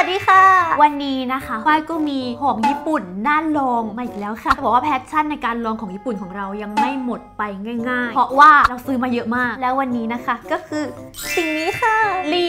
วัสดีค่ะวันนี้นะคะฝ้ายก็มีของญี่ปุ่นน่าลองมาอีกแล้วค่ะบอกว่าแพชชั่นในการลองของญี่ปุ่นของเรายังไม่หมดไปง่ายๆเพราะว่าเราซื้อมาเยอะมากแล้ววันนี้นะคะก็คือสิ่งนี้ค่ะรี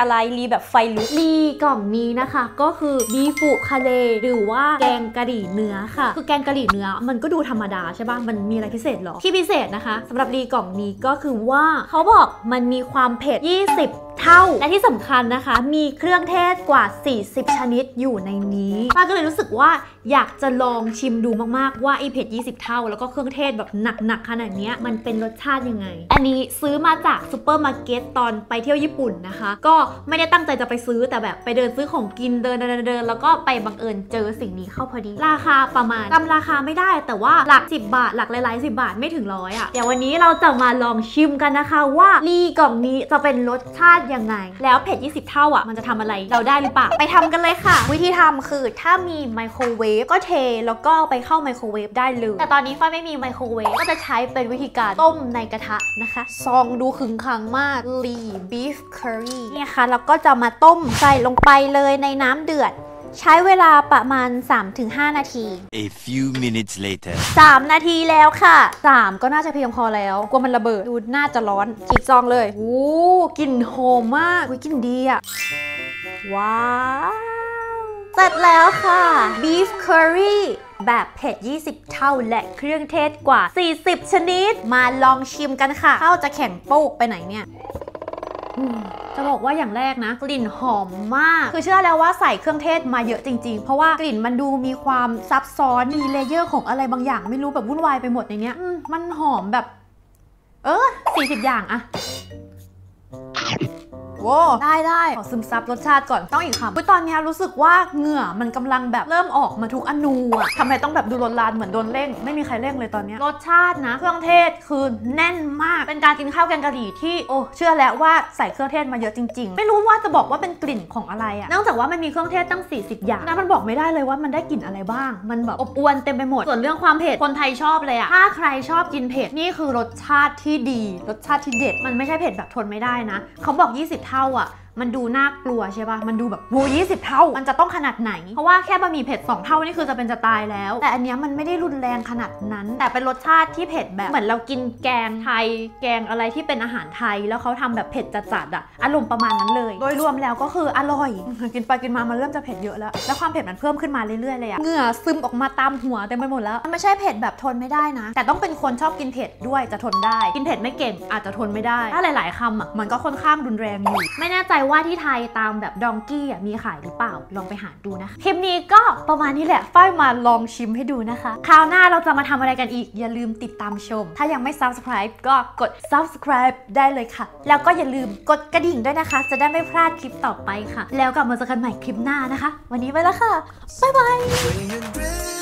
อะไรรีแบบไฟลุกรีกล่องนี้นะคะก็คือบีฟุคาเลหรือว่าแกงกะหรี่เนื้อค่ะคือแกงกะหรี่เนื้อมันก็ดูธรรมดาใช่ป่ะมันมีอะไรพิเศษหรอที่พิเศษนะคะสำหรับรีกล่องนี้ก็คือว่าเขาบอกมันมีความเผ็ด20เท่าและที่สำคัญนะคะมีเครื่องเทศกว่า40ชนิดอยู่ในนี้ป้าก็เลยรู้สึกว่าอยากจะลองชิมดูมากๆว่าไอเผ็ด20เท่าแล้วก็เครื่องเทศแบบหนักๆขนาดนี้มันเป็นรสชาติยังไงอันนี้ซื้อมาจากซูเปอร์มาร์เก็ตตอนไปเที่ยวญี่ปุ่นนะคะก็ไม่ได้ตั้งใจจะไปซื้อแต่แบบไปเดินซื้อของกินเดินแล้วก็ไปบังเอิญเจอสิ่งนี้เข้าพอดีราคาประมาณจำราคาไม่ได้แต่ว่าหลัก10บาทหลักหลายๆ10 บาทไม่ถึง100อ่ะเดี๋ยววันนี้เราจะมาลองชิมกันนะคะว่ารีกล่องนี้จะเป็นรสชาติยังไงแล้วเผ็ด20เท่าอ่ะมันจะทำอะไรเราได้หรือเปล่าไปทำกันเลยค่ะวิธีทำคือถ้ามีไมโครเวฟก็เทแล้วก็ไปเข้าไมโครเวฟได้เลยแต่ตอนนี้ฝ้ายไม่มีไมโครเวฟก็จะใช้เป็นวิธีการต้มในกระทะนะคะซองดูขึงขังมากรีบีฟเคอรี่เนี่ยค่ะแล้วก็จะมาต้มใส่ลงไปเลยในน้ำเดือดใช้เวลาประมาณ 3-5 นาที A few minutes later 3 นาทีแล้วค่ะ3ก็น่าจะเพียงพอแล้วกลัวมันระเบิดดูน่าจะร้อนฉีกซองเลยโอ้กลิ่นหอมมากกลิ่นดีอ่ะว้าวเสร็จแล้วค่ะ Beef Curry แบบเผ็ด20เท่าและเครื่องเทศกว่า40ชนิดมาลองชิมกันค่ะข้าวจะแข็งโป๊กไปไหนเนี่ยจะบอกว่าอย่างแรกนะกลิ่นหอมมากคือเชื่อแล้วว่าใส่เครื่องเทศมาเยอะจริงๆเพราะว่ากลิ่นมันดูมีความซับซ้อนมีเลเยอร์ของอะไรบางอย่างไม่รู้แบบวุ่นวายไปหมดในเนี้ยมันหอมแบบ40อย่างอะว้าวได้ขอซึมซับรสชาติก่อนต้องอีกคำคือตอนนี้รู้สึกว่าเหงื่อมันกำลังแบบเริ่มออกมาทุกอนูอะทำไมต้องแบบดูรนลานเหมือนโดนเร่งไม่มีใครเร่งเลยตอนนี้รสชาตินะเครื่องเทศคือแน่นมากเป็นการกินข้าวแกงกะหรี่ที่เชื่อแล้วว่าใส่เครื่องเทศมาเยอะจริงๆไม่รู้ว่าจะบอกว่าเป็นกลิ่นของอะไรอะนอกจากว่ามันมีเครื่องเทศตั้ง40อย่างนะมันบอกไม่ได้เลยว่ามันได้กลิ่นอะไรบ้างมันแบบอบอวนเต็มไปหมดส่วนเรื่องความเผ็ดคนไทยชอบเลยอะถ้าใครชอบกินเผ็ดนี่คือรสชาติที่ดีรสชาติที่เด็ดมันไม่ใช่เผ็ดแบบทนไม่ได้นะเขาบอก20เท่าอ่ะมันดูน่ากลัวใช่ป่ะมันดูแบบโห20เท่ามันจะต้องขนาดไหนเพราะว่าแค่บะหมี่เผ็ด2เท่านี่คือจะเป็นจะตายแล้วแต่อันเนี้ยมันไม่ได้รุนแรงขนาดนั้นแต่เป็นรสชาติที่เผ็ดแบบเหมือนเรากินแกงไทยแกงอะไรที่เป็นอาหารไทยแล้วเขาทำแบบเผ็ดจัดๆอ่ะอารมณ์ประมาณนั้นเลยโดยรวมแล้วก็คืออร่อยกินไปกินมามันเริ่มจะเผ็ดเยอะแล้วแล้วความเผ็ดมันเพิ่มขึ้นมาเรื่อยๆเลยอ่ะเหงื่อซึมออกมาตามหัวเต็มไปหมดแล้วมันไม่ใช่เผ็ดแบบทนไม่ได้นะแต่ต้องเป็นคนชอบกินเผ็ดด้วยจะทนได้กินเผ็ดไม่เก่งอาจจะทนไม่ได้ถ้าหลายๆคำอ่ะมันก็ค่อนข้างรุนแรงอยู่ไม่แน่ใจว่าที่ไทยตามแบบดองกี้มีขายหรือเปล่าลองไปหาดูนะคะคลิปนี้ก็ประมาณนี้แหละฝ้ายมาลองชิมให้ดูนะคะคราวหน้าเราจะมาทำอะไรกันอีกอย่าลืมติดตามชมถ้ายังไม่ subscribe ก็กด subscribe ได้เลยค่ะแล้วก็อย่าลืมกดกระดิ่งด้วยนะคะจะได้ไม่พลาดคลิปต่อไปค่ะแล้วกลับมาเจอกันใหม่คลิปหน้านะคะวันนี้ไปแล้วค่ะบ๊ายบาย